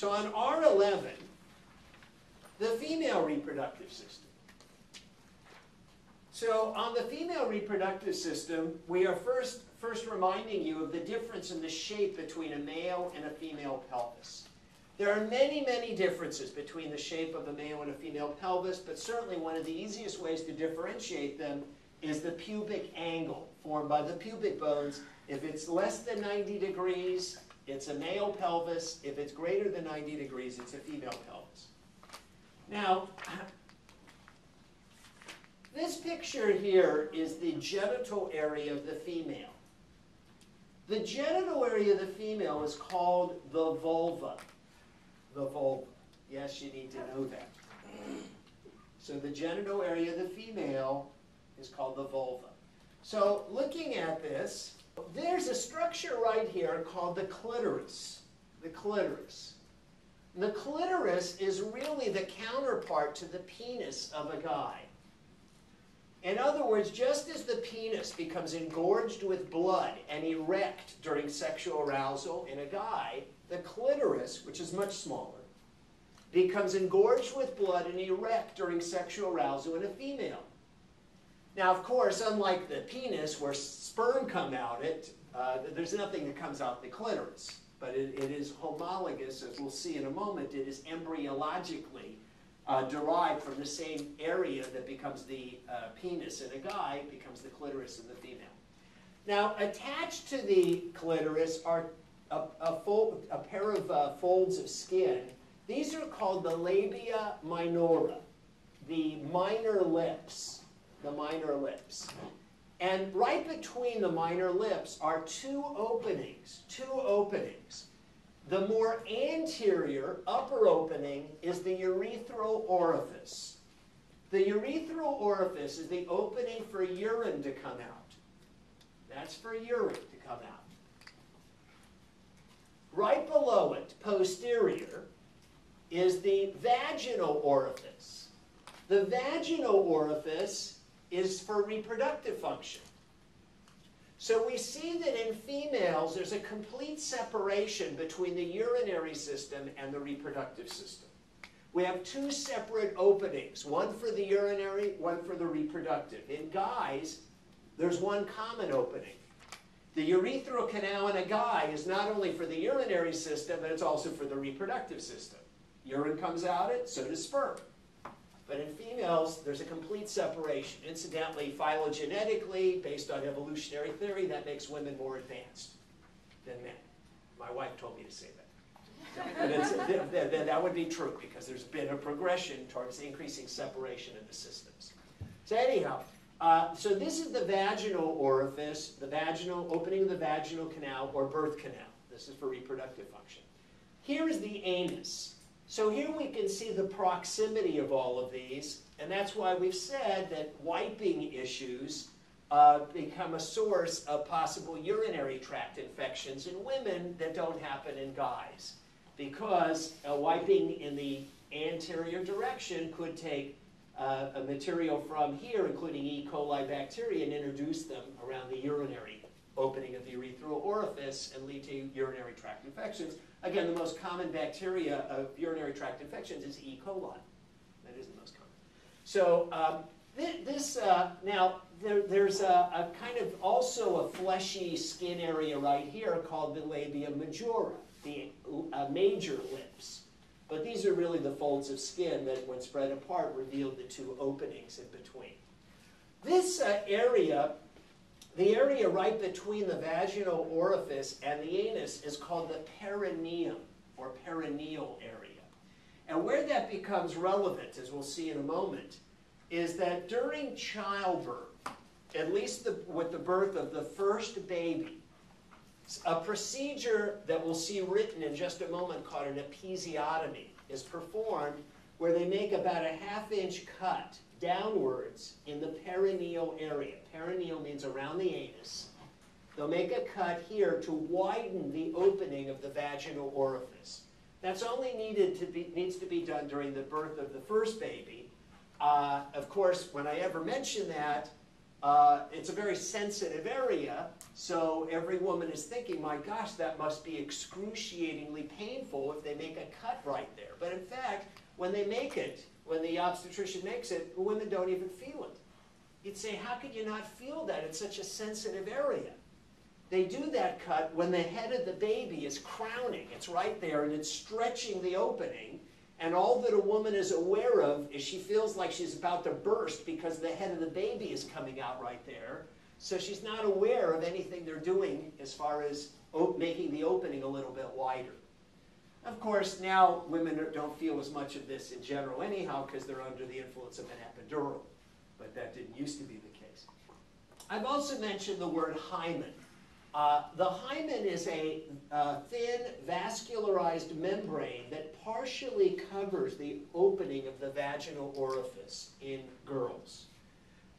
So on R11, the female reproductive system. So on the female reproductive system, we are first reminding you of the difference in the shape between a male and a female pelvis. There are many, many differences between the shape of a male and a female pelvis, but certainly one of the easiest ways to differentiate them is the pubic angle formed by the pubic bones. If it's less than 90 degrees, it's a male pelvis. If it's greater than 90 degrees, it's a female pelvis. Now, this picture here is the genital area of the female. The genital area of the female is called the vulva. The vulva. Yes, you need to know that. So the genital area of the female is called the vulva. So looking at this, there's a structure right here called the clitoris. The clitoris. The clitoris is really the counterpart to the penis of a guy. In other words, just as the penis becomes engorged with blood and erect during sexual arousal in a guy, the clitoris, which is much smaller, becomes engorged with blood and erect during sexual arousal in a female. Now, of course, unlike the penis where sperm come out, there's nothing that comes out the clitoris. But it is homologous, as we'll see in a moment. It is embryologically derived from the same area that becomes the penis in a guy, becomes the clitoris in the female. Now, attached to the clitoris are a pair of folds of skin. These are called the labia minora, the minor lips, the minor lips. And right between the minor lips are two openings. The more anterior, upper opening is the urethral orifice. The urethral orifice is the opening for urine to come out. That's for urine to come out. Right below it, posterior, is the vaginal orifice. The vaginal orifice is for reproductive function. So we see that in females, there's a complete separation between the urinary system and the reproductive system. We have two separate openings, one for the urinary, one for the reproductive. In guys, there's one common opening. The urethral canal in a guy is not only for the urinary system, but it's also for the reproductive system. Urine comes out, so does sperm. But in females, there's a complete separation. Incidentally, phylogenetically, based on evolutionary theory, that makes women more advanced than men. My wife told me to say that. And that would be true, because there's been a progression towards increasing separation in the systems. So anyhow, so this is the vaginal orifice, the vaginal opening of the vaginal canal or birth canal. This is for reproductive function. Here is the anus. So here we can see the proximity of all of these, and that's why we've said that wiping issues become a source of possible urinary tract infections in women that don't happen in guys, because wiping in the anterior direction could take a material from here, including E. coli bacteria, and introduce them around the urinary opening of the urethral orifice and lead to urinary tract infections. Again, the most common bacteria of urinary tract infections is E. coli. That is the most common. So there's a kind of also a fleshy skin area right here called the labia majora, the major lips. But these are really the folds of skin that, when spread apart, reveal the two openings in between. This area, the area right between the vaginal orifice and the anus, is called the perineum or perineal area. And where that becomes relevant, as we'll see in a moment, is that during childbirth, at least with the birth of the first baby, a procedure that we'll see written in just a moment called an episiotomy is performed, where they make about a half-inch cut downwards in the perineal area. Perineal means around the anus. They'll make a cut here to widen the opening of the vaginal orifice. That's only needs to be done during the birth of the first baby. Of course, when I ever mention that, It's a very sensitive area, so every woman is thinking, my gosh, that must be excruciatingly painful if they make a cut right there. But in fact, when they make it, when the obstetrician makes it, women don't even feel it. You'd say, how could you not feel that? It's such a sensitive area. They do that cut when the head of the baby is crowning. It's right there, and it's stretching the opening. And all that a woman is aware of is she feels like she's about to burst because the head of the baby is coming out right there. So she's not aware of anything they're doing as far as making the opening a little bit wider. Of course, now women don't feel as much of this in general anyhow because they're under the influence of an epidural. But that didn't used to be the case. I've also mentioned the word hymen. The hymen is a thin, vascularized membrane that partially covers the opening of the vaginal orifice in girls.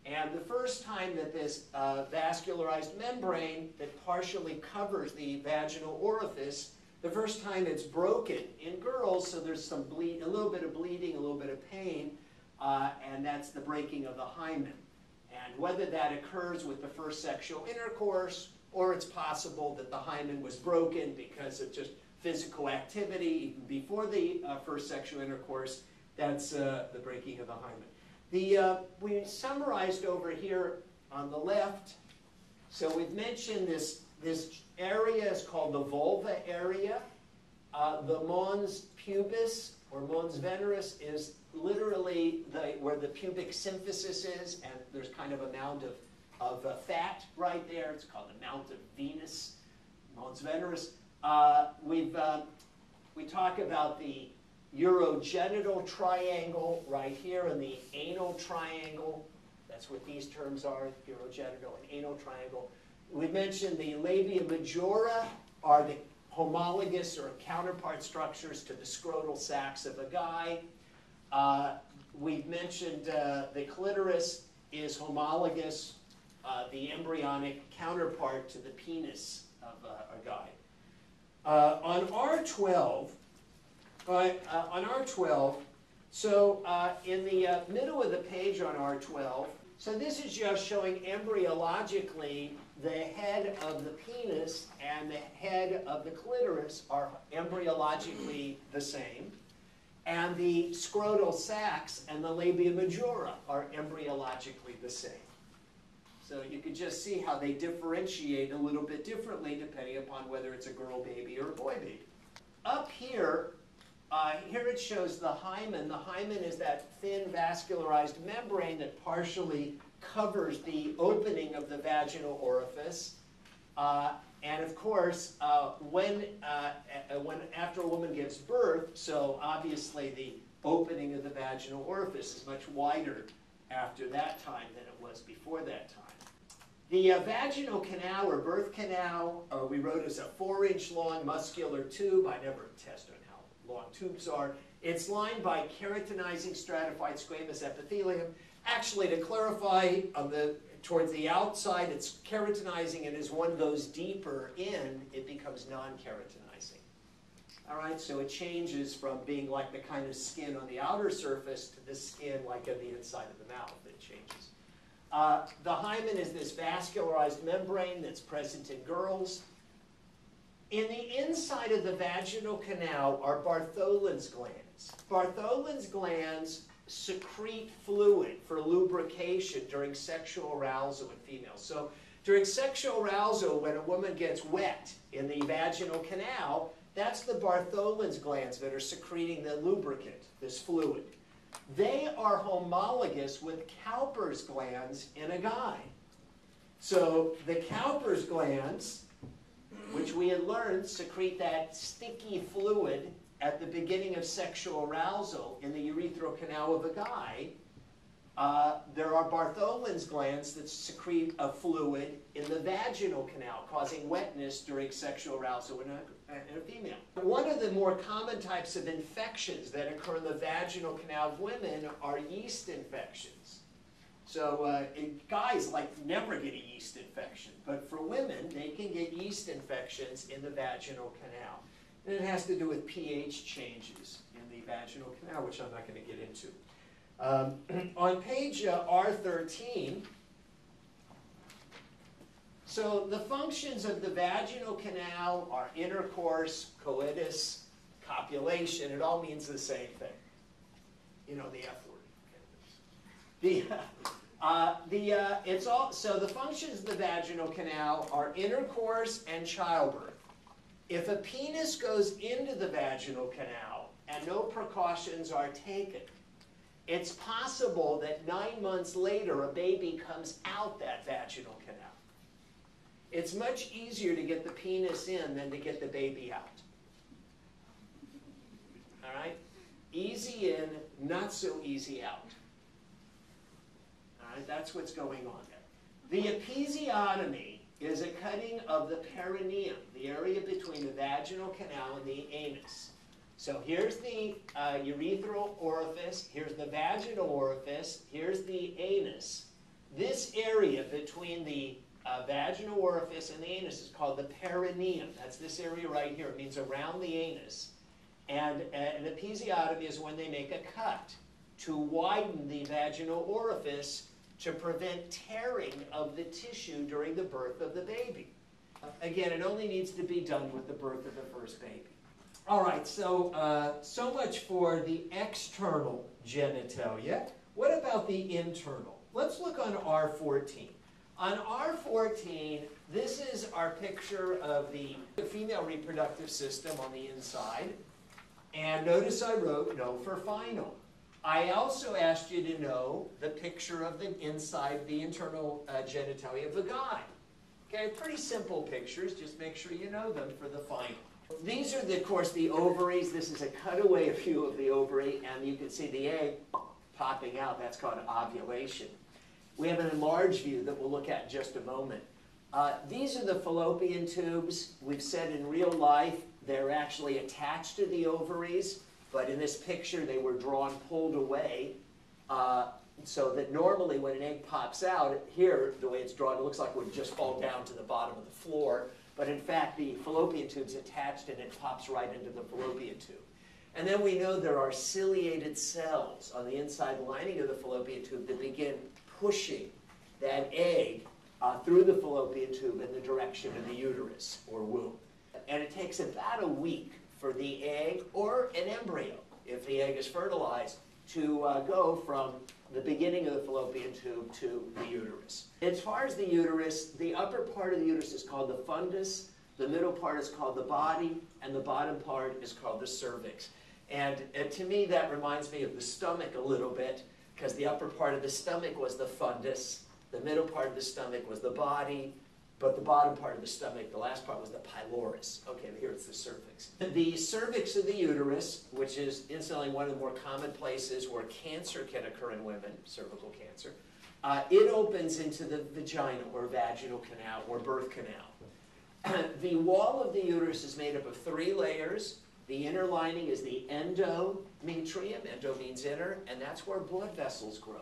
And the first time that this vascularized membrane that partially covers the vaginal orifice, the first time it's broken in girls, so there's some bleed, a little bit of bleeding, a little bit of pain, and that's the breaking of the hymen. And whether that occurs with the first sexual intercourse, or it's possible that the hymen was broken because of just physical activity before the first sexual intercourse, that's the breaking of the hymen. We summarized over here on the left, so we've mentioned this area is called the vulva area. The mons pubis, or mons veneris, is literally where the pubic symphysis is, and there's kind of a mound of fat right there. It's called the Mount of Venus, Mons Veneris. We talk about the urogenital triangle right here and the anal triangle. That's what these terms are, urogenital and anal triangle. We mentioned the labia majora are the homologous or counterpart structures to the scrotal sacs of a guy. We've mentioned the clitoris is homologous, the embryonic counterpart to the penis of a guy. On R12, so in the middle of the page on R12, so this is just showing embryologically the head of the penis and the head of the clitoris are embryologically the same, and the scrotal sacs and the labia majora are embryologically the same. So you can just see how they differentiate a little bit differently depending upon whether it's a girl baby or a boy baby. Up here, here it shows the hymen. The hymen is that thin vascularized membrane that partially covers the opening of the vaginal orifice. And of course, after a woman gives birth, so obviously the opening of the vaginal orifice is much wider after that time than it was before that time. The vaginal canal or birth canal, we wrote as a 4-inch long muscular tube. I never test on how long tubes are. It's lined by keratinizing stratified squamous epithelium. Actually, to clarify, towards the outside, it's keratinizing, and as one goes deeper in, it becomes non-keratinizing. All right, so it changes from being like the kind of skin on the outer surface to the skin like on the inside of the mouth. It changes. The hymen is this vascularized membrane that's present in girls. In the inside of the vaginal canal are Bartholin's glands. Bartholin's glands secrete fluid for lubrication during sexual arousal in females. So during sexual arousal, when a woman gets wet in the vaginal canal, that's the Bartholin's glands that are secreting the lubricant, this fluid. They are homologous with Cowper's glands in a guy. So the Cowper's glands, which we had learned, secrete that sticky fluid at the beginning of sexual arousal in the urethral canal of a guy. There are Bartholin's glands that secrete a fluid in the vaginal canal, causing wetness during sexual arousal in a female. One of the more common types of infections that occur in the vaginal canal of women are yeast infections. So guys never get a yeast infection, but for women, they can get yeast infections in the vaginal canal. And it has to do with pH changes in the vaginal canal, which I'm not going to get into. On page R13, So the functions of the vaginal canal are intercourse, coitus, copulation. It all means the same thing. You know, the F word. So the functions of the vaginal canal are intercourse and childbirth. If a penis goes into the vaginal canal and no precautions are taken, it's possible that 9 months later a baby comes out that vaginal canal. It's much easier to get the penis in than to get the baby out. All right? Easy in, not so easy out. All right? That's what's going on there. The episiotomy is a cutting of the perineum, the area between the vaginal canal and the anus. So here's the urethral orifice, here's the vaginal orifice, here's the anus. This area between the vaginal orifice and the anus is called the perineum. That's this area right here. It means around the anus. And an episiotomy is when they make a cut to widen the vaginal orifice to prevent tearing of the tissue during the birth of the baby. Again, it only needs to be done with the birth of the first baby. All right, so so much for the external genitalia. What about the internal? Let's look on R14. On R14, this is our picture of the female reproductive system on the inside. And notice I wrote no for final. I also asked you to know the picture of the inside, the internal genitalia of a guy. Okay, pretty simple pictures, just make sure you know them for the final. These are, of course, the ovaries. This is a cutaway view of the ovary, and you can see the egg popping out. That's called ovulation. We have an enlarged view that we'll look at in just a moment. These are the fallopian tubes. We've said in real life they're actually attached to the ovaries, but in this picture they were drawn, pulled away, so that normally when an egg pops out, here, the way it's drawn, it looks like it would just fall down to the bottom of the floor. But in fact, the fallopian tube's attached and it pops right into the fallopian tube. And then we know there are ciliated cells on the inside lining of the fallopian tube that begin pushing that egg through the fallopian tube in the direction of the uterus or womb. And it takes about a week for the egg or an embryo, if the egg is fertilized, to go from the beginning of the fallopian tube to the uterus. As far as the uterus, the upper part of the uterus is called the fundus, the middle part is called the body, and the bottom part is called the cervix. And to me, that reminds me of the stomach a little bit, because the upper part of the stomach was the fundus, the middle part of the stomach was the body, but the bottom part of the stomach, the last part, was the pylorus. Okay, here it's the cervix. The cervix of the uterus, which is incidentally one of the more common places where cancer can occur in women, cervical cancer, it opens into the vagina or vaginal canal or birth canal. The wall of the uterus is made up of 3 layers. The inner lining is the endometrium. Endo means inner, and that's where blood vessels grow.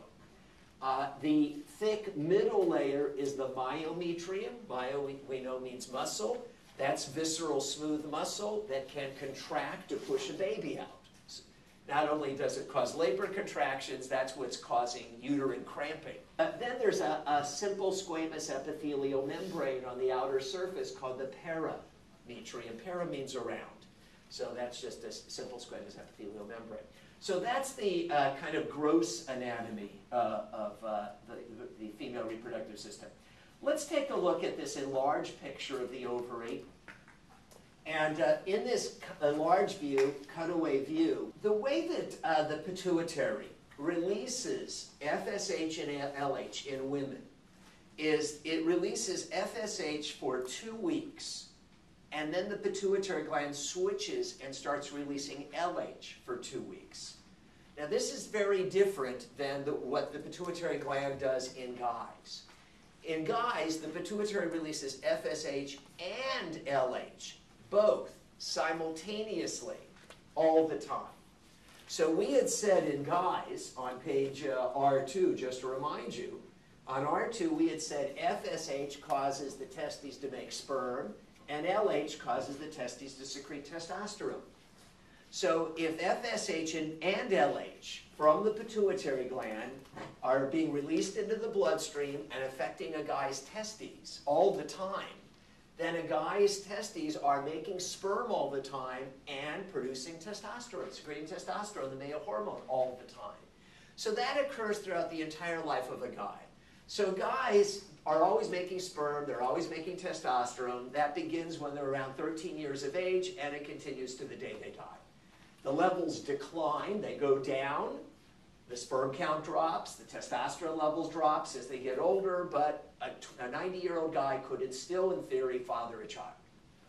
The thick middle layer is the myometrium. Myo, we know, means muscle. That's visceral, smooth muscle that can contract to push a baby out. So not only does it cause labor contractions, that's what's causing uterine cramping. Then there's a simple squamous epithelial membrane on the outer surface called the parametrium. Para means around. So that's just a simple squamous epithelial membrane. So that's the kind of gross anatomy of the female reproductive system. Let's take a look at this enlarged picture of the ovary. And in this enlarged view, cutaway view, the way that the pituitary releases FSH and LH in women is it releases FSH for 2 weeks. And then the pituitary gland switches and starts releasing LH for 2 weeks. Now this is very different than what the pituitary gland does in guys. In guys, the pituitary releases FSH and LH, both simultaneously, all the time. So we had said in guys, on page R2, just to remind you, on R2 we had said FSH causes the testes to make sperm, and LH causes the testes to secrete testosterone. So if FSH and LH from the pituitary gland are being released into the bloodstream and affecting a guy's testes all the time, then a guy's testes are making sperm all the time and producing testosterone, secreting testosterone, the male hormone, all the time. So that occurs throughout the entire life of a guy. So guys are always making sperm, they're always making testosterone. That begins when they're around 13 years of age, and it continues to the day they die. The levels decline, they go down, the sperm count drops, the testosterone levels drops as they get older, but a 90-year-old guy could still, in theory, father a child,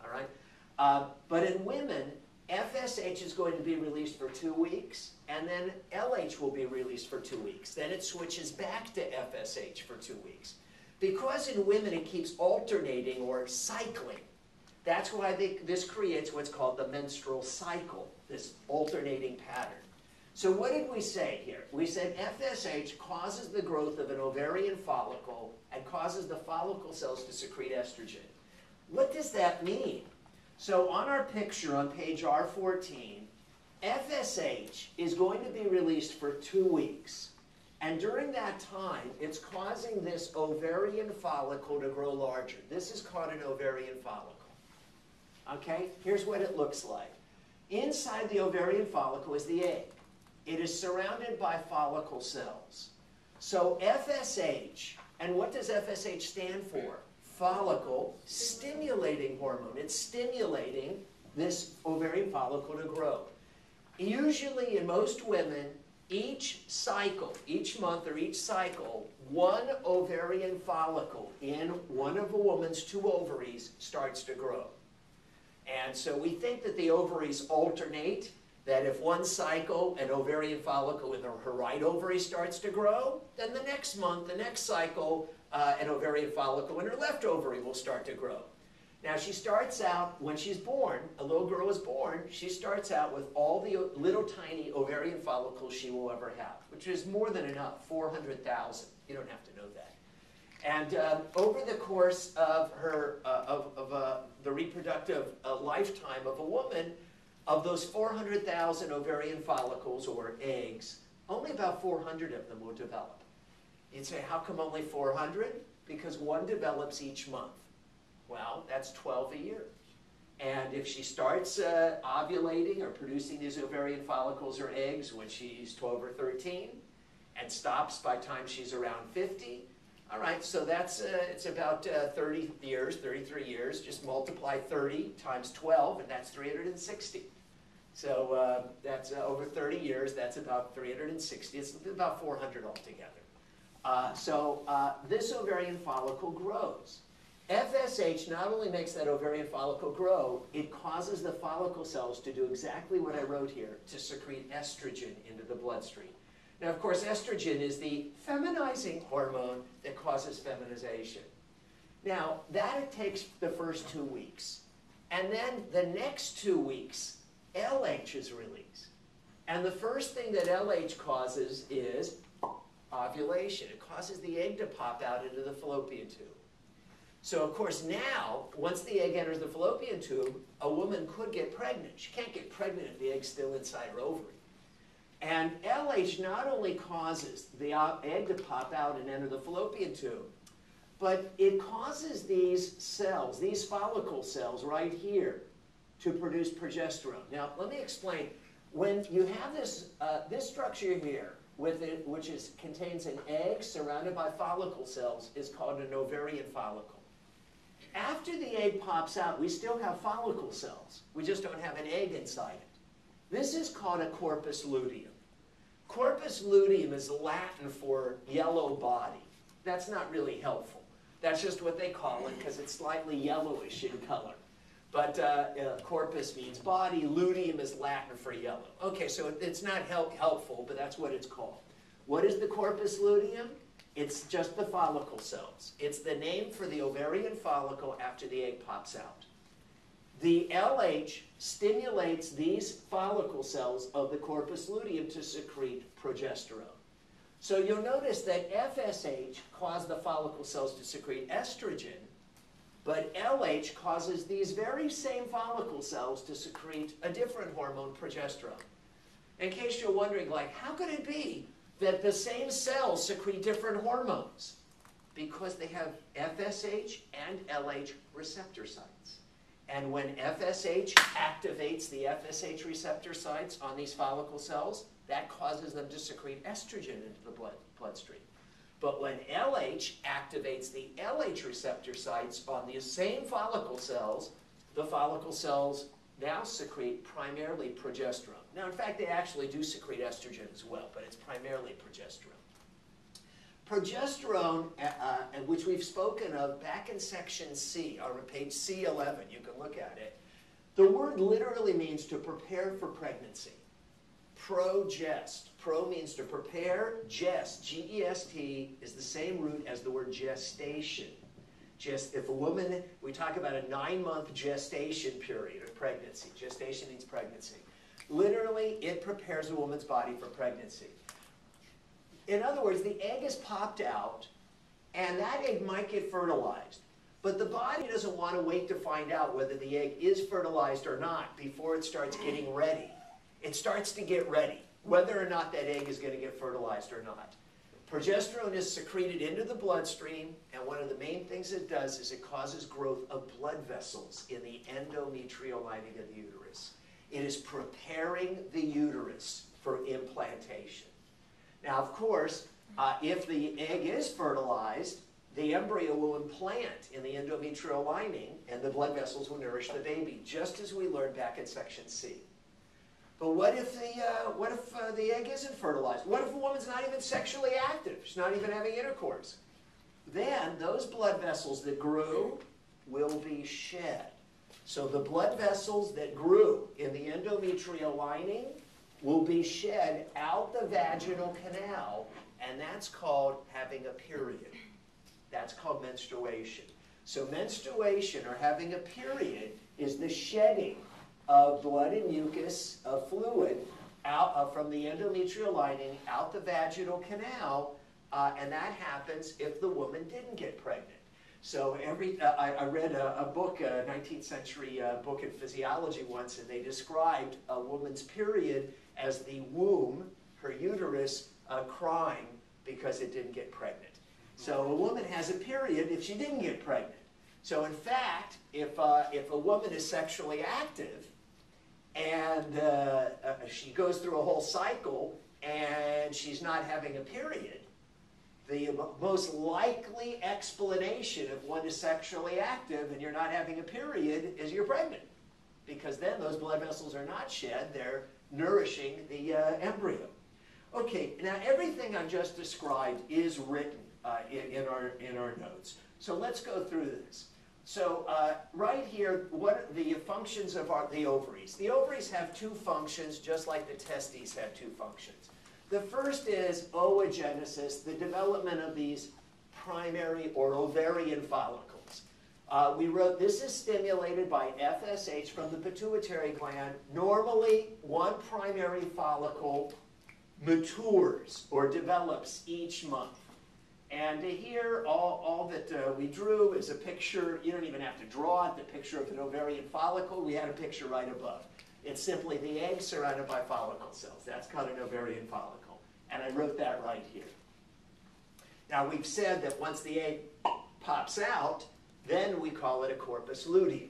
all right? But in women, FSH is going to be released for 2 weeks, and then LH will be released for 2 weeks. Then it switches back to FSH for 2 weeks. Because in women it keeps alternating or cycling, that's why this creates what's called the menstrual cycle, this alternating pattern. So what did we say here? We said FSH causes the growth of an ovarian follicle and causes the follicle cells to secrete estrogen. What does that mean? So on our picture on page R14, FSH is going to be released for 2 weeks. And during that time, it's causing this ovarian follicle to grow larger. This is called an ovarian follicle. Okay, here's what it looks like. Inside the ovarian follicle is the egg. It is surrounded by follicle cells. So FSH, and what does FSH stand for? Follicle stimulating hormone. It's stimulating this ovarian follicle to grow. Usually in most women, each cycle, each month or each cycle, one ovarian follicle in one of a woman's 2 ovaries starts to grow. And so we think that the ovaries alternate, that if one cycle an ovarian follicle in her right ovary starts to grow, then the next month, the next cycle, an ovarian follicle in her left ovary will start to grow. Now she starts out, when she's born, a little girl is born, she starts out with all the little tiny ovarian follicles she will ever have, which is more than enough, 400,000. You don't have to know that. And over the course of her, the reproductive lifetime of a woman, of those 400,000 ovarian follicles or eggs, only about 400 of them will develop. You'd say, how come only 400? Because one develops each month. Well, that's 12 a year. And if she starts ovulating or producing these ovarian follicles or eggs when she's 12 or 13 and stops by the time she's around 50, all right, so that's it's about 30 years, 33 years. Just multiply 30 times 12, and that's 360. So that's over 30 years, that's about 360. It's about 400 altogether. This ovarian follicle grows. FSH not only makes that ovarian follicle grow, it causes the follicle cells to do exactly what I wrote here, to secrete estrogen into the bloodstream. Now, of course, estrogen is the feminizing hormone that causes feminization. Now, that takes the first 2 weeks. And then the next 2 weeks, LH is released. And the first thing that LH causes is ovulation. It causes the egg to pop out into the fallopian tube. So of course now, once the egg enters the fallopian tube, a woman could get pregnant. She can't get pregnant if the egg's still inside her ovary. And LH not only causes the egg to pop out and enter the fallopian tube, but it causes these cells, these follicle cells right here, to produce progesterone. Now let me explain. When you have this, this structure here, with it, which contains an egg surrounded by follicle cells, is called an ovarian follicle. After the egg pops out, we still have follicle cells. We just don't have an egg inside it. This is called a corpus luteum. Corpus luteum is Latin for yellow body. That's not really helpful. That's just what they call it because it's slightly yellowish in color. But corpus means body, luteum is Latin for yellow. Okay, so it's not helpful, but that's what it's called. What is the corpus luteum? It's just the follicle cells. It's the name for the ovarian follicle after the egg pops out. The LH stimulates these follicle cells of the corpus luteum to secrete progesterone. So you'll notice that FSH caused the follicle cells to secrete estrogen, But LH causes these very same follicle cells to secrete a different hormone, progesterone. In case you're wondering, like, how could it be that the same cells secrete different hormones? Because they have FSH and LH receptor sites. And when FSH activates the FSH receptor sites on these follicle cells, that causes them to secrete estrogen into the bloodstream. But when LH activates the LH receptor sites on the same follicle cells, the follicle cells now secrete primarily progesterone. Now, in fact, they actually do secrete estrogen as well, but it's primarily progesterone. Progesterone, which we've spoken of back in section C, or page C11, you can look at it. The word literally means to prepare for pregnancy. Progest. Pro means to prepare. Gest, G-E-S-T, is the same root as the word gestation. Just if a woman, we talk about a 9-month gestation period of pregnancy. Gestation means pregnancy. Literally, it prepares a woman's body for pregnancy. In other words, the egg is popped out, and that egg might get fertilized. But the body doesn't want to wait to find out whether the egg is fertilized or not before it starts getting ready. It starts to get ready, whether or not that egg is going to get fertilized or not. Progesterone is secreted into the bloodstream, and one of the main things it does is it causes growth of blood vessels in the endometrial lining of the uterus. It is preparing the uterus for implantation. Now, of course, if the egg is fertilized, the embryo will implant in the endometrial lining, and the blood vessels will nourish the baby, just as we learned back in section C. But what if the egg isn't fertilized? What if a woman's not even sexually active? She's not even having intercourse? Then those blood vessels that grew will be shed. So the blood vessels that grew in the endometrial lining will be shed out the vaginal canal, and that's called having a period. That's called menstruation. So menstruation, or having a period, is the shedding of blood and mucus, of fluid, out from the endometrial lining, out the vaginal canal, and that happens if the woman didn't get pregnant. So I read a book, a 19th century book in physiology once, and they described a woman's period as the womb, her uterus, crying because it didn't get pregnant. So a woman has a period if she didn't get pregnant. So in fact, if a woman is sexually active and she goes through a whole cycle and she's not having a period, the most likely explanation if one is sexually active and you're not having a period is you're pregnant. Because then those blood vessels are not shed, they're nourishing the embryo. Okay, now everything I've just described is written in our notes. So let's go through this. So right here, what are the functions of the ovaries? The ovaries have two functions, just like the testes have two functions. The first is oogenesis, the development of these primary or ovarian follicles. We wrote this is stimulated by FSH from the pituitary gland. Normally, one primary follicle matures or develops each month. And here, all that we drew is a picture. You don't even have to draw it, the picture of an ovarian follicle. We had a picture right above. It's simply the egg surrounded by follicle cells. That's called an ovarian follicle. And I wrote that right here. Now, we've said that once the egg pops out, then we call it a corpus luteum.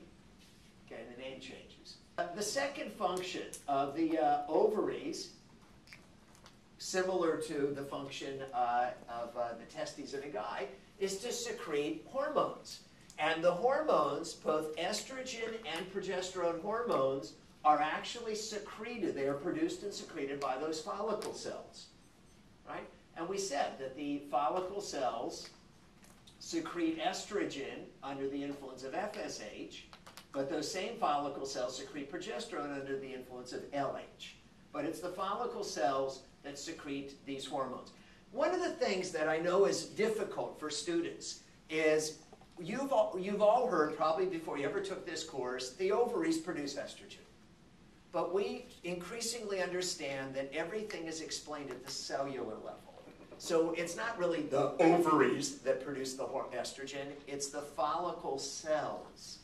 Okay, the name changes. The second function of the ovaries, similar to the function of the testes in a guy, is to secrete hormones. And the hormones, both estrogen and progesterone hormones, are actually secreted. They are produced and secreted by those follicle cells, right? And we said that the follicle cells secrete estrogen under the influence of FSH, but those same follicle cells secrete progesterone under the influence of LH. But it's the follicle cells that secrete these hormones. One of the things that I know is difficult for students is you've all heard, probably before you ever took this course, the ovaries produce estrogen. But we increasingly understand that everything is explained at the cellular level. So it's not really the ovaries that produce the estrogen, it's the follicle cells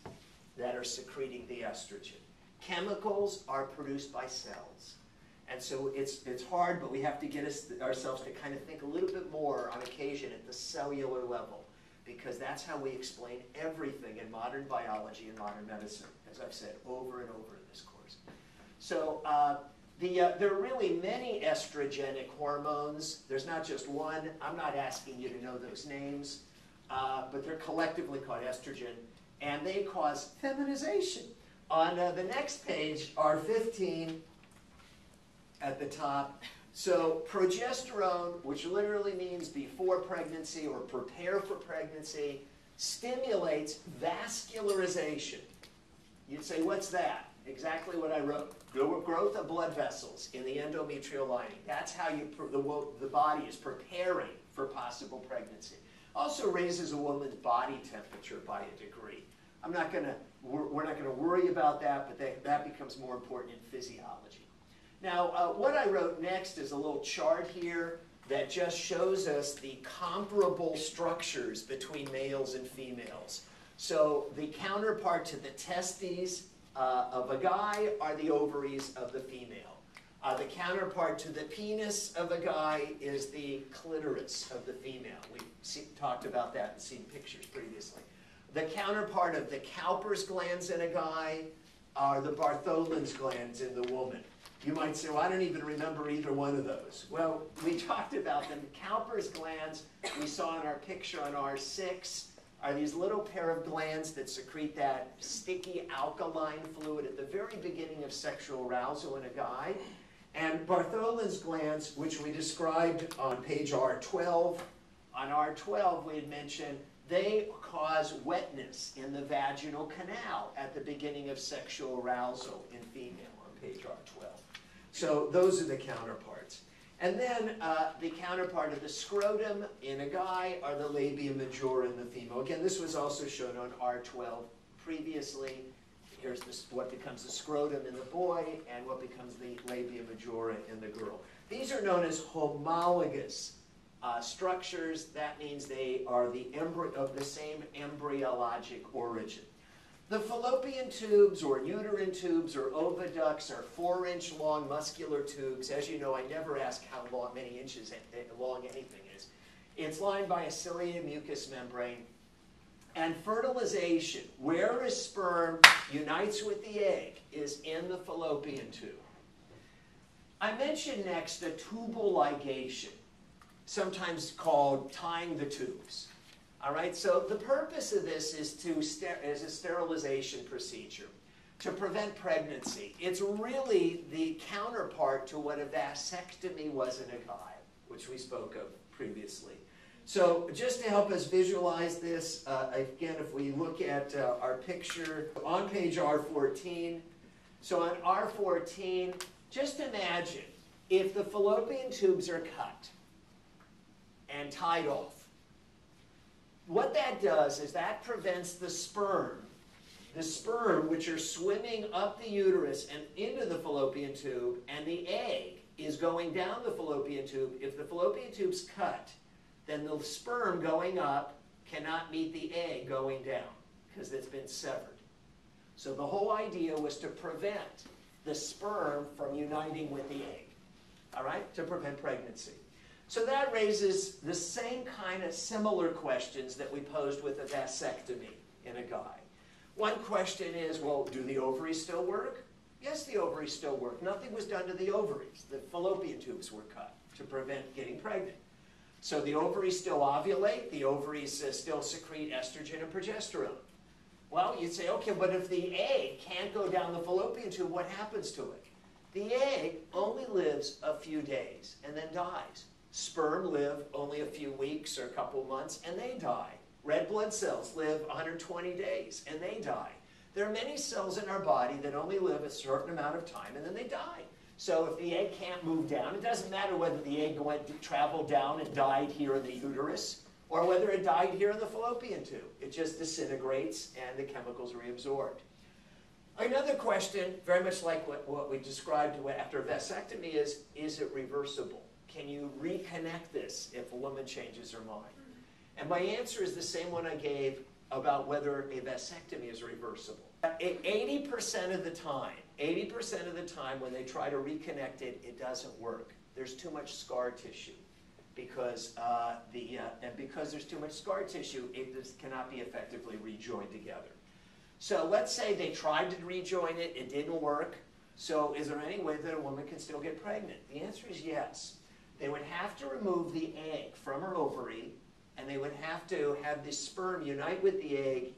that are secreting the estrogen. Chemicals are produced by cells. And so it's hard, but we have to get ourselves to kind of think a little bit more on occasion at the cellular level, because that's how we explain everything in modern biology and modern medicine, as I've said over and over in this course. So there are really many estrogenic hormones. There's not just one. I'm not asking you to know those names, but they're collectively called estrogen, and they cause feminization. On the next page are 15 at the top. So progesterone, which literally means before pregnancy or prepare for pregnancy, stimulates vascularization. You'd say, what's that? Exactly what I wrote. Growth of blood vessels in the endometrial lining. That's how the body is preparing for possible pregnancy. Also raises a woman's body temperature by a degree. We're not going to worry about that, but that becomes more important in physiology. Now, what I wrote next is a little chart here that just shows us the comparable structures between males and females. So the counterpart to the testes of a guy are the ovaries of the female. The counterpart to the penis of a guy is the clitoris of the female. We've talked about that and seen pictures previously. The counterpart of the Cowper's glands in a guy are the Bartholin's glands in the woman. You might say, well, I don't even remember either one of those. Well, we talked about them. Cowper's glands, we saw in our picture on R6, are these little pair of glands that secrete that sticky alkaline fluid at the very beginning of sexual arousal in a guy. And Bartholin's glands, which we described on page R12, on R12 we had mentioned, they cause wetness in the vaginal canal at the beginning of sexual arousal in female on page R12. So those are the counterparts. And then the counterpart of the scrotum in a guy are the labia majora in the female. Again, this was also shown on R12 previously. Here's what becomes the scrotum in the boy and what becomes the labia majora in the girl. These are known as homologous structures. That means they are of the same embryologic origin. The fallopian tubes or uterine tubes or oviducts are 4-inch long muscular tubes. As you know, I never ask how long, many inches long anything is. It's lined by a ciliated mucous membrane. And fertilization, where a sperm unites with the egg, is in the fallopian tube. I mentioned next the tubal ligation, sometimes called tying the tubes. All right, so the purpose of this is a sterilization procedure to prevent pregnancy. It's really the counterpart to what a vasectomy was in a guy, which we spoke of previously. So just to help us visualize this, again, if we look at our picture on page R14. So on R14, just imagine if the fallopian tubes are cut and tied off. What that does is that prevents the sperm which are swimming up the uterus and into the fallopian tube, and the egg is going down the fallopian tube. If the fallopian tube's cut, then the sperm going up cannot meet the egg going down because it's been severed. So the whole idea was to prevent the sperm from uniting with the egg, all right, to prevent pregnancy. So that raises the same kind of similar questions that we posed with a vasectomy in a guy. One question is, well, do the ovaries still work? Yes, the ovaries still work. Nothing was done to the ovaries. The fallopian tubes were cut to prevent getting pregnant. So the ovaries still ovulate. The ovaries still secrete estrogen and progesterone. Well, you'd say, okay, but if the egg can't go down the fallopian tube, what happens to it? The egg only lives a few days and then dies. Sperm live only a few weeks or a couple months, and they die. Red blood cells live 120 days, and they die. There are many cells in our body that only live a certain amount of time, and then they die. So if the egg can't move down, it doesn't matter whether the egg traveled down and died here in the uterus, or whether it died here in the fallopian tube. It just disintegrates, and the chemicals are reabsorbed. Another question, very much like what we described after a vasectomy, is it reversible? Can you reconnect this if a woman changes her mind? And my answer is the same one I gave about whether a vasectomy is reversible. 80% of the time, 80% of the time when they try to reconnect it, it doesn't work. There's too much scar tissue. Because, because there's too much scar tissue, it cannot be effectively rejoined together. So let's say they tried to rejoin it, it didn't work. So is there any way that a woman can still get pregnant? The answer is yes. They would have to remove the egg from her ovary, and they would have to have the sperm unite with the egg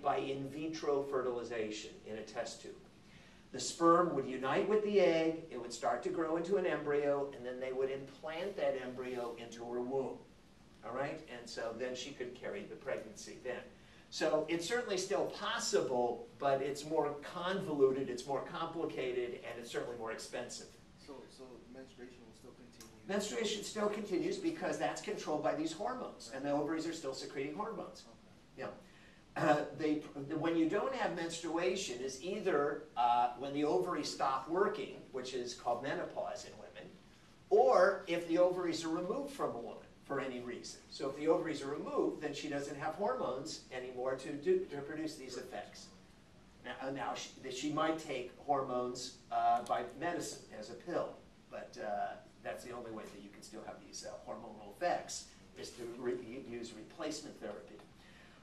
by in vitro fertilization in a test tube. The sperm would unite with the egg, it would start to grow into an embryo, and then they would implant that embryo into her womb, all right? And so then she could carry the pregnancy then. So it's certainly still possible, but it's more convoluted, it's more complicated, and it's certainly more expensive. So menstruation will still continue? Menstruation still continues because that's controlled by these hormones, and the ovaries are still secreting hormones. Okay. Yeah. When you don't have menstruation is either when the ovaries stop working, which is called menopause in women, or if the ovaries are removed from a woman for any reason. So if the ovaries are removed, then she doesn't have hormones anymore to produce these effects. Now she might take hormones by medicine as a pill, but that's the only way that you can still have these hormonal effects is to use replacement therapy.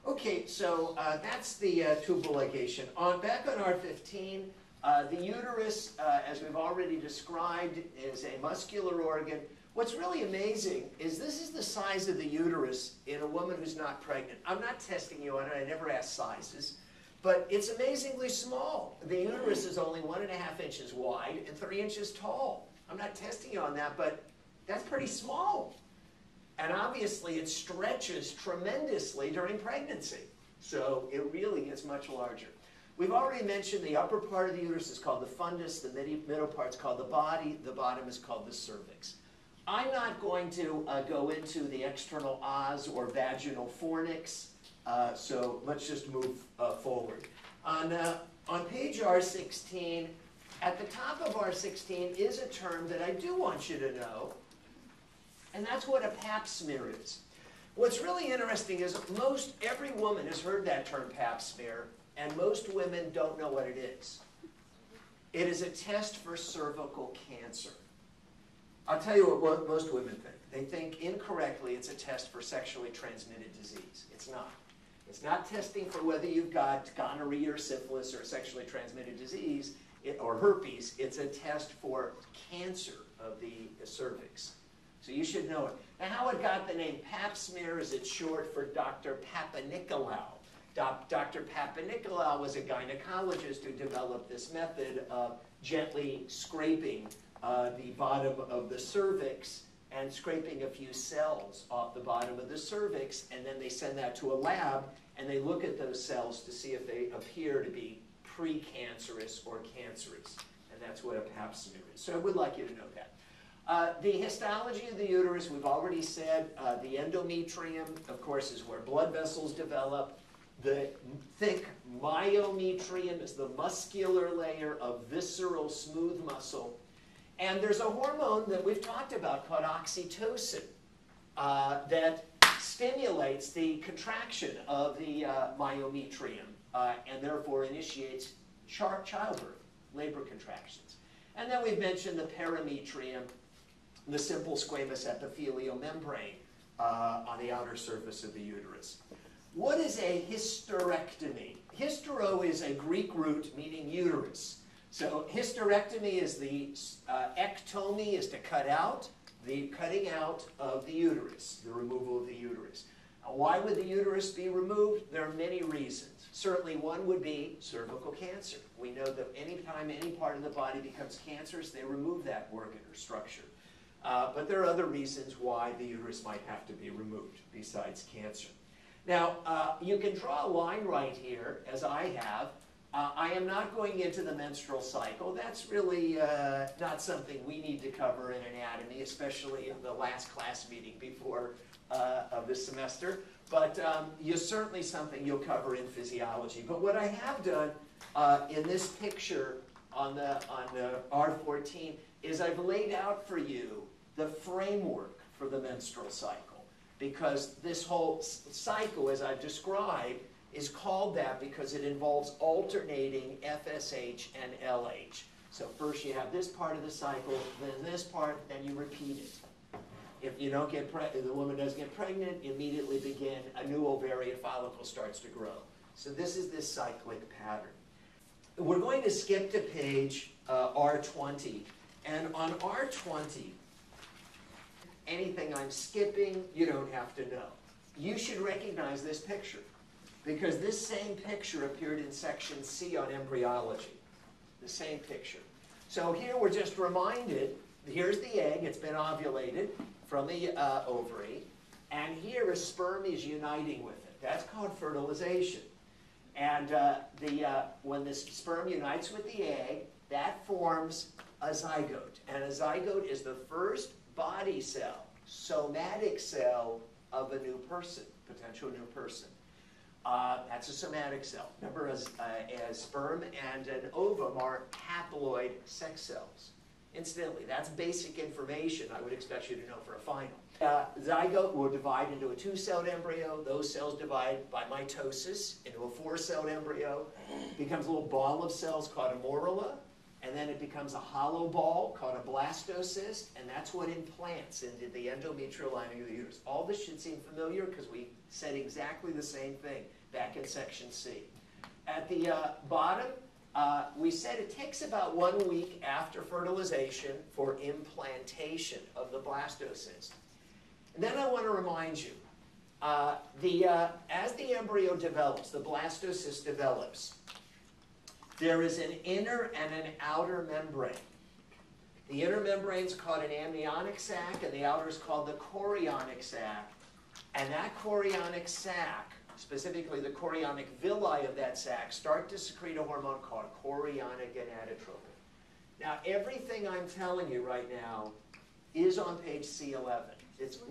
Okay, so that's the tubal ligation. Back on R15, the uterus, as we've already described, is a muscular organ. What's really amazing is this is the size of the uterus in a woman who's not pregnant. I'm not testing you on it, I never ask sizes, but it's amazingly small. The uterus is only 1.5 inches wide and 3 inches tall. I'm not testing you on that, but that's pretty small. And obviously, it stretches tremendously during pregnancy. So it really gets much larger. We've already mentioned the upper part of the uterus is called the fundus, the middle part is called the body, the bottom is called the cervix. I'm not going to go into the external os or vaginal fornix, so let's just move forward. On page R16, at the top of R16 is a term that I do want you to know, and that's what a PAP smear is. What's really interesting is most every woman has heard that term PAP smear, and most women don't know what it is. It is a test for cervical cancer. I'll tell you what most women think. They think incorrectly it's a test for sexually transmitted disease. It's not. It's not testing for whether you've got gonorrhea or syphilis or sexually transmitted disease or herpes. It's a test for cancer of the cervix. So you should know it. Now, how it got the name Pap smear is it's short for Dr. Papanikolaou. Dr. Papanikolaou was a gynecologist who developed this method of gently scraping the bottom of the cervix and scraping a few cells off the bottom of the cervix, and then they send that to a lab, and they look at those cells to see if they appear to be precancerous or cancerous. And that's what a Pap smear is. So I would like you to know that. The histology of the uterus, we've already said, the endometrium, of course, is where blood vessels develop. The thick myometrium is the muscular layer of visceral smooth muscle. And there's a hormone that we've talked about called oxytocin that stimulates the contraction of the myometrium and therefore initiates childbirth, labor contractions. And then we've mentioned the perimetrium, the simple squamous epithelial membrane on the outer surface of the uterus. What is a hysterectomy? Hystero is a Greek root meaning uterus. So hysterectomy is the ectomy is to cut out, the cutting out of the uterus, the removal of the uterus. Now, why would the uterus be removed? There are many reasons. Certainly one would be cervical cancer. We know that anytime any part of the body becomes cancerous, they remove that organ or structure. But there are other reasons why the uterus might have to be removed besides cancer. Now, you can draw a line right here, as I have. I am not going into the menstrual cycle. That's really not something we need to cover in anatomy, especially in the last class meeting before of this semester. But it's certainly something you'll cover in physiology. But what I have done in this picture on the R14 is I've laid out for you the framework for the menstrual cycle, because this whole cycle, as I've described, is called that because it involves alternating FSH and LH. So first you have this part of the cycle, then this part, then you repeat it. If you don't get the woman doesn't get pregnant, you immediately begin a new ovarian follicle starts to grow. So this is this cyclic pattern. We're going to skip to page R20, and on R20, anything I'm skipping, you don't have to know. You should recognize this picture, because this same picture appeared in section C on embryology. The same picture. So here we're just reminded, here's the egg, it's been ovulated from the ovary, and here a sperm is uniting with it. That's called fertilization. And when the sperm unites with the egg, that forms a zygote. And a zygote is the first body cell, somatic cell of a new person, potential new person. That's a somatic cell. Remember, a sperm and an ovum are haploid sex cells. Incidentally, that's basic information I would expect you to know for a final. Zygote will divide into a two-celled embryo. Those cells divide by mitosis into a four-celled embryo. It becomes a little ball of cells called a morula, and then it becomes a hollow ball called a blastocyst, and that's what implants into the endometrial lining of the uterus. All this should seem familiar because we said exactly the same thing back in section C. At the bottom, we said it takes about 1 week after fertilization for implantation of the blastocyst. And then I want to remind you, as the embryo develops, the blastocyst develops, there is an inner and an outer membrane. The inner membrane is called an amniotic sac, and the outer is called the chorionic sac. And that chorionic sac, specifically the chorionic villi of that sac, start to secrete a hormone called chorionic gonadotropin. Now, everything I'm telling you right now is on page C11.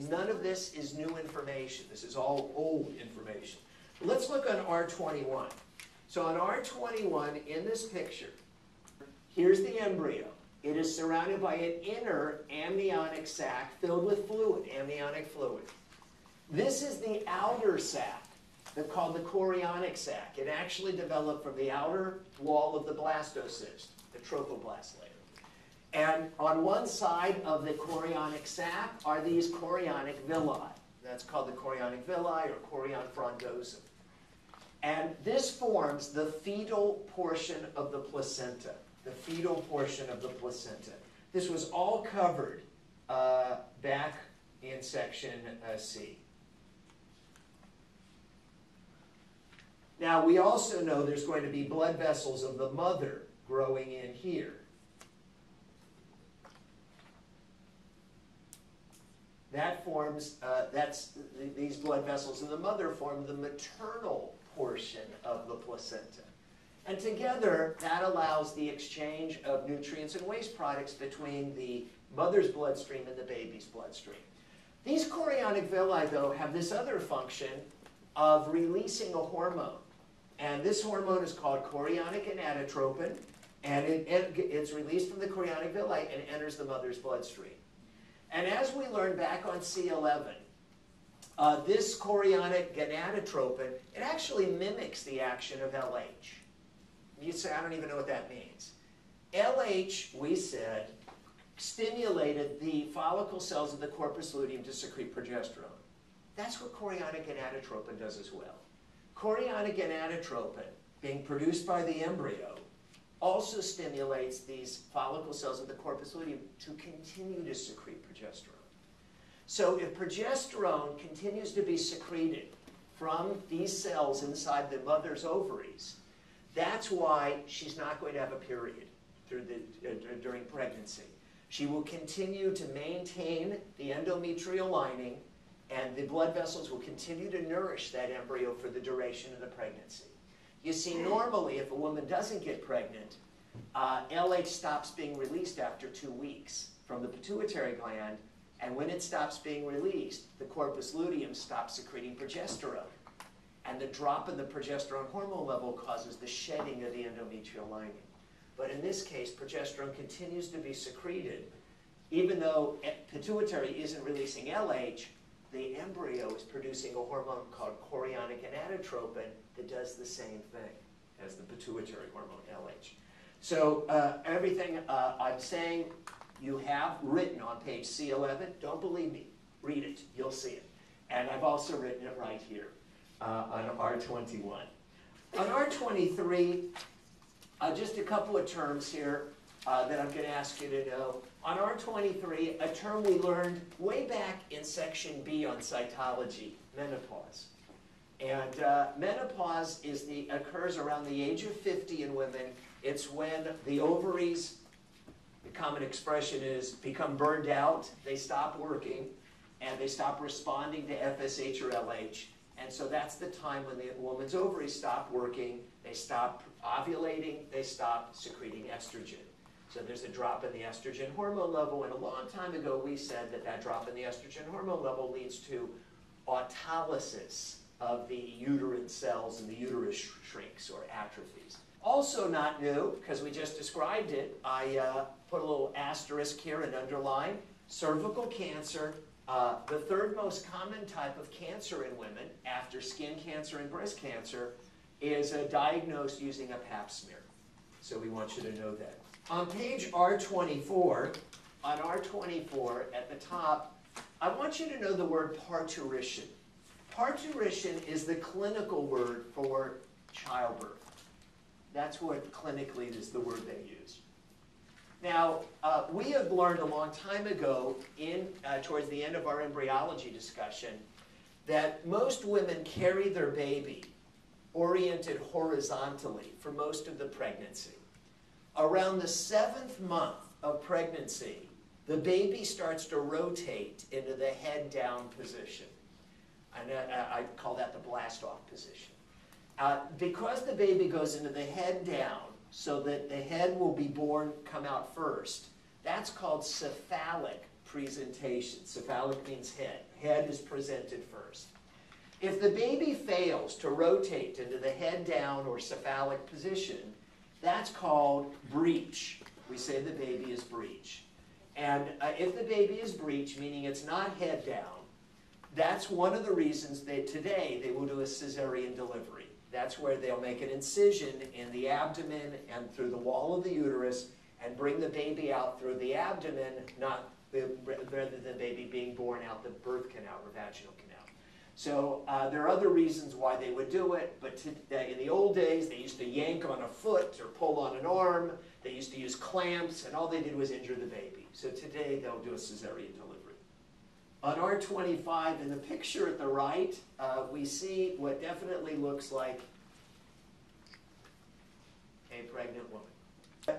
None of this is new information. This is all old information. Let's look on R21. So on R21, in this picture, here's the embryo. It is surrounded by an inner amniotic sac filled with fluid, amniotic fluid. This is the outer sac, called the chorionic sac. It actually developed from the outer wall of the blastocyst, the trophoblast layer. And on one side of the chorionic sac are these chorionic villi. That's called the chorionic villi, or chorion frondosum. And this forms the fetal portion of the placenta, the fetal portion of the placenta. This was all covered back in section C. Now, we also know there's going to be blood vessels of the mother growing in here. That forms, these blood vessels of the mother form the maternal portion of the placenta. And together, that allows the exchange of nutrients and waste products between the mother's bloodstream and the baby's bloodstream. These chorionic villi, though, have this other function of releasing a hormone. And this hormone is called chorionic gonadotropin, and it's released from the chorionic villi and enters the mother's bloodstream. And as we learned back on C11, this chorionic gonadotropin, it actually mimics the action of LH. You say, I don't even know what that means. LH, we said, stimulated the follicle cells of the corpus luteum to secrete progesterone. That's what chorionic gonadotropin does as well. Chorionic gonadotropin, being produced by the embryo, also stimulates these follicle cells of the corpus luteum to continue to secrete progesterone. So if progesterone continues to be secreted from these cells inside the mother's ovaries, that's why she's not going to have a period during pregnancy. She will continue to maintain the endometrial lining, and the blood vessels will continue to nourish that embryo for the duration of the pregnancy. You see, normally, if a woman doesn't get pregnant, LH stops being released after 2 weeks from the pituitary gland, and when it stops being released, the corpus luteum stops secreting progesterone, and the drop in the progesterone hormone level causes the shedding of the endometrial lining. But in this case, progesterone continues to be secreted even though pituitary isn't releasing LH, the embryo is producing a hormone called chorionic gonadotropin that does the same thing as the pituitary hormone LH. So everything I'm saying you have written on page C11. Don't believe me. Read it. You'll see it. And I've also written it right here on R21. On R23, just a couple of terms here that I'm going to ask you to know. On R23, a term we learned way back in section B on cytology, menopause. And menopause occurs around the age of 50 in women. It's when the ovaries, the common expression is, become burned out, they stop working, and they stop responding to FSH or LH. And so that's the time when the woman's ovaries stop working, they stop ovulating, they stop secreting estrogen. So there's a drop in the estrogen hormone level, and a long time ago we said that that drop in the estrogen hormone level leads to autolysis of the uterine cells, and the uterus shrinks or atrophies. Also not new, because we just described it, I put a little asterisk here and underline, cervical cancer, the third most common type of cancer in women, after skin cancer and breast cancer, is diagnosed using a PAP smear. So we want you to know that. On page R24, on R24 at the top, I want you to know the word parturition. Parturition is the clinical word for childbirth. That's what clinically is the word they use. Now, we have learned a long time ago, towards the end of our embryology discussion, that most women carry their baby oriented horizontally for most of the pregnancy. Around the 7th month of pregnancy, the baby starts to rotate into the head-down position. And I call that the blast-off position. Because the baby goes into the head down, so that the head will be come out first, that's called cephalic presentation. Cephalic means head. Head is presented first. If the baby fails to rotate into the head down or cephalic position, that's called breech. We say the baby is breech. And if the baby is breech, meaning it's not head down, that's one of the reasons that today they will do a cesarean delivery. That's where they'll make an incision in the abdomen and through the wall of the uterus and bring the baby out through the abdomen, rather than the baby being born out the birth canal or vaginal canal. So there are other reasons why they would do it, but in the old days they used to yank on a foot or pull on an arm, they used to use clamps, and all they did was injure the baby. So today they'll do a cesarean delivery. On R25, in the picture at the right, we see what definitely looks like a pregnant woman.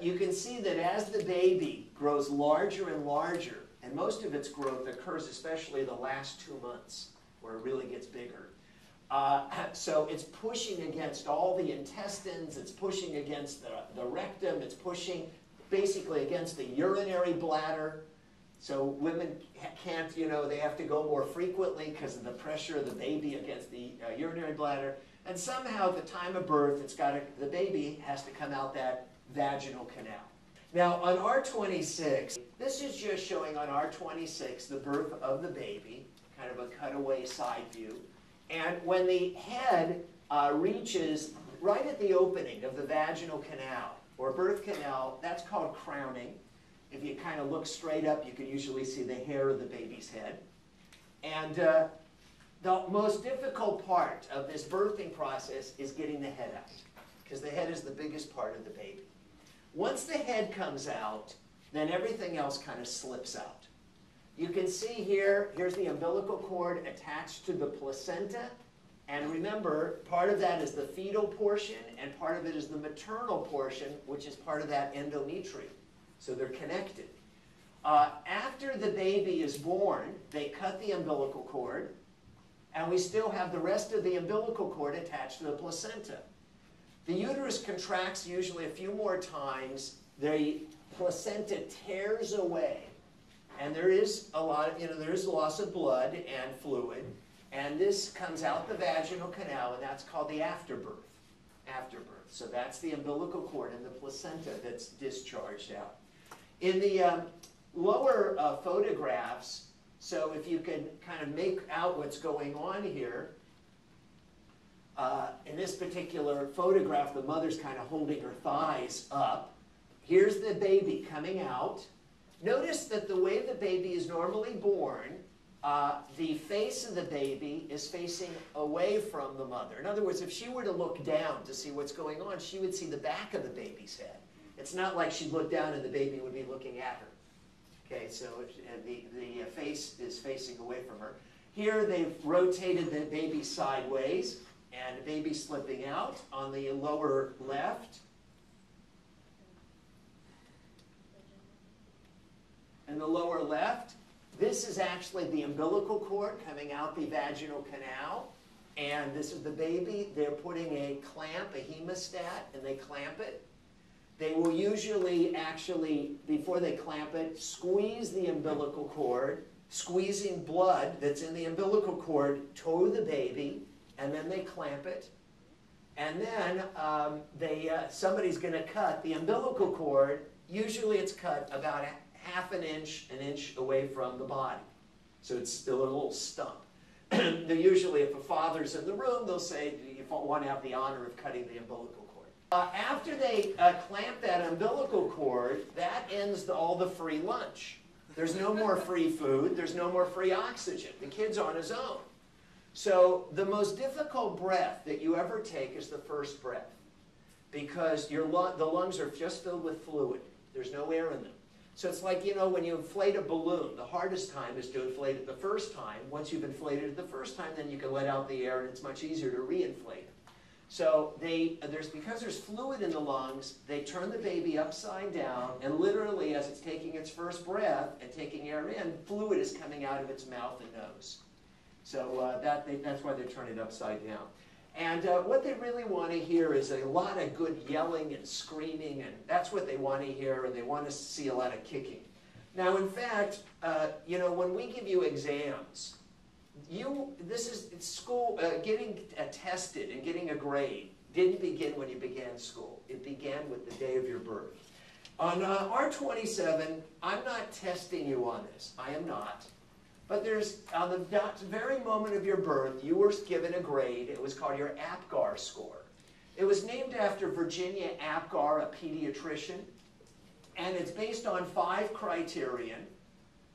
You can see that as the baby grows larger and larger, and most of its growth occurs especially the last 2 months, where it really gets bigger. So it's pushing against all the intestines, it's pushing against the rectum, it's pushing basically against the urinary bladder. So women can't, they have to go more frequently because of the pressure of the baby against the urinary bladder. And somehow at the time of birth, the baby has to come out that vaginal canal. Now on R26, this is just showing on R26 the birth of the baby, kind of a cutaway side view. And when the head reaches right at the opening of the vaginal canal or birth canal, that's called crowning. If you kind of look straight up, you can usually see the hair of the baby's head. And the most difficult part of this birthing process is getting the head out, because the head is the biggest part of the baby. Once the head comes out, then everything else kind of slips out. You can see here's the umbilical cord attached to the placenta. And remember, part of that is the fetal portion, and part of it is the maternal portion, which is part of that endometrium. So they're connected. After the baby is born, they cut the umbilical cord, and we still have the rest of the umbilical cord attached to the placenta. The uterus contracts usually a few more times. The placenta tears away, and there is a lot of, there is loss of blood and fluid, and this comes out the vaginal canal, and that's called the afterbirth. So that's the umbilical cord and the placenta that's discharged out. In the lower photographs, so if you can kind of make out what's going on here, in this particular photograph, the mother's kind of holding her thighs up. Here's the baby coming out. Notice that the way the baby is normally born, the face of the baby is facing away from the mother. In other words, if she were to look down to see what's going on, she would see the back of the baby's head. It's not like she'd look down and the baby would be looking at her. Okay, so the face is facing away from her. Here they've rotated the baby sideways, and the baby's slipping out on the lower left. In the lower left, this is actually the umbilical cord coming out the vaginal canal, and this is the baby. They're putting a clamp, a hemostat, and they clamp it. They will usually actually, before they clamp it, squeeze the umbilical cord, squeezing blood that's in the umbilical cord to the baby, and then they clamp it. And then somebody's going to cut the umbilical cord. Usually it's cut about half an inch away from the body. So it's still a little stump. Usually if a father's in the room, they'll say, do you want to have the honor of cutting the umbilical cord? After they clamp that umbilical cord, that ends all the free lunch. There's no more free food. There's no more free oxygen. The kid's on his own. So the most difficult breath that you ever take is the first breath, because your the lungs are just filled with fluid. There's no air in them. So it's like, you know, when you inflate a balloon, the hardest time is to inflate it the first time. Once you've inflated it the first time, then you can let out the air, and it's much easier to reinflate it. So because there's fluid in the lungs, they turn the baby upside down, and literally as it's taking its first breath and taking air in, fluid is coming out of its mouth and nose. So that's why they turn it upside down. And what they really want to hear is a lot of good yelling and screaming, and that's what they want to hear, and they want to see a lot of kicking. Now, in fact, you know, when we give you exams, it's school, getting tested and getting a grade didn't begin when you began school. It began with the day of your birth. On R27, I'm not testing you on this. I am not. But there's, on the very moment of your birth, you were given a grade. It was called your Apgar score. It was named after Virginia Apgar, a pediatrician. And it's based on 5 criterion: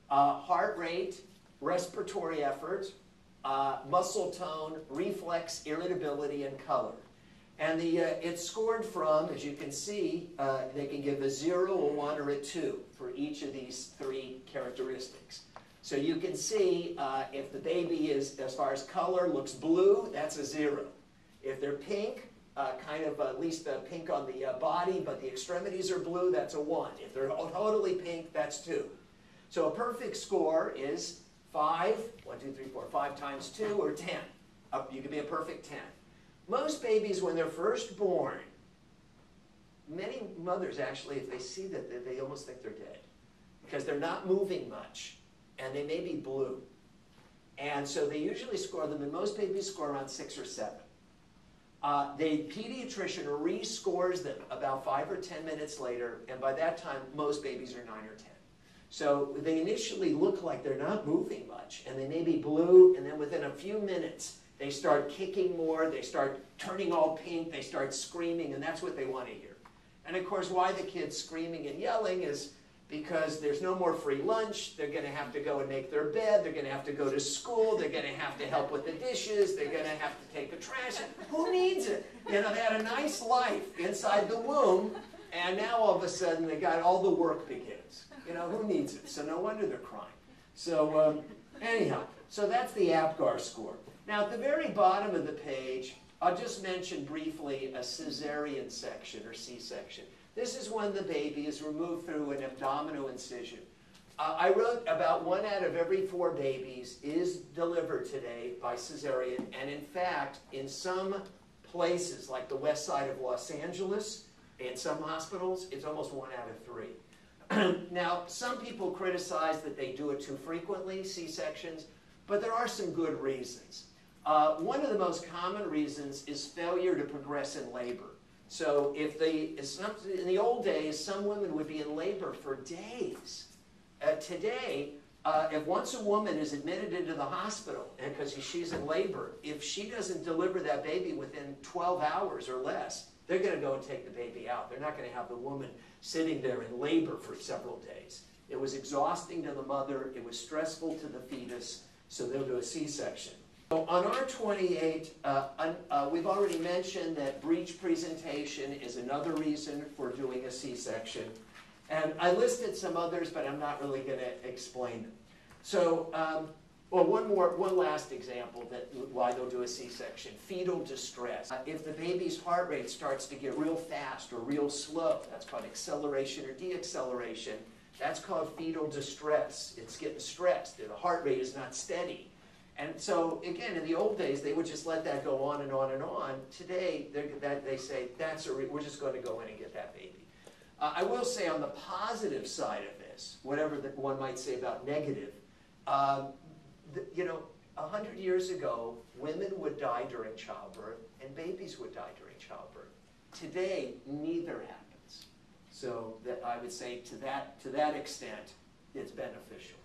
heart rate, respiratory effort, muscle tone, reflex, irritability, and color. And it's scored from, as you can see, they can give a 0, a 1, or a 2 for each of these 3 characteristics. So you can see if the baby is, as far as color, looks blue, that's a 0. If they're pink, kind of at least pink on the body, but the extremities are blue, that's a 1. If they're totally pink, that's 2. So a perfect score is 5, 1, 2, 3, 4, 5 times 2, or 10. You could be a perfect 10. Most babies, when they're first born, many mothers actually, if they see that, they almost think they're dead, because they're not moving much, and they may be blue. And so they usually score them, and most babies score around 6 or 7. The pediatrician rescores them about 5 or 10 minutes later, and by that time, most babies are 9 or 10. So they initially look like they're not moving much, and they may be blue, and then within a few minutes, they start kicking more, they start turning all pink, they start screaming, and that's what they want to hear. And of course, why the kids screaming and yelling is because there's no more free lunch. They're going to have to go and make their bed. They're going to have to go to school. They're going to have to help with the dishes. They're going to have to take the trash. Who needs it? You know, they had a nice life inside the womb, and now all of a sudden they got all the work begins. You know, who needs it? So no wonder they're crying. So anyhow, so that's the Apgar score. Now, at the very bottom of the page, I'll just mention briefly a cesarean section or C-section. This is when the baby is removed through an abdominal incision. I wrote about 1 out of every 4 babies is delivered today by cesarean. And in fact, in some places, like the west side of Los Angeles, in some hospitals, it's almost 1 out of 3. Now, some people criticize that they do it too frequently, C-sections, but there are some good reasons. One of the most common reasons is failure to progress in labor. So in the old days, some women would be in labor for days today, if once a woman is admitted into the hospital and because she's in labor, if she doesn't deliver that baby within 12 hours or less, they're going to go and take the baby out. They're not going to have the woman sitting there in labor for several days. It was exhausting to the mother. It was stressful to the fetus. So they'll do a C-section. So on R28, we've already mentioned that breech presentation is another reason for doing a C-section. And I listed some others, but I'm not really going to explain them. So, well, one last example that why they'll do a C-section: fetal distress. If the baby's heart rate starts to get real fast or real slow, that's called acceleration or deacceleration. That's called fetal distress. It's getting stressed. The heart rate is not steady. And so, again, in the old days, they would just let that go on and on and on. Today, they say, that's we're just going to go in and get that baby. I will say on the positive side of this, whatever one might say about negative, you know, 100 years ago, women would die during childbirth and babies would die during childbirth. Today, neither happens. So that I would say to that extent, it's beneficial.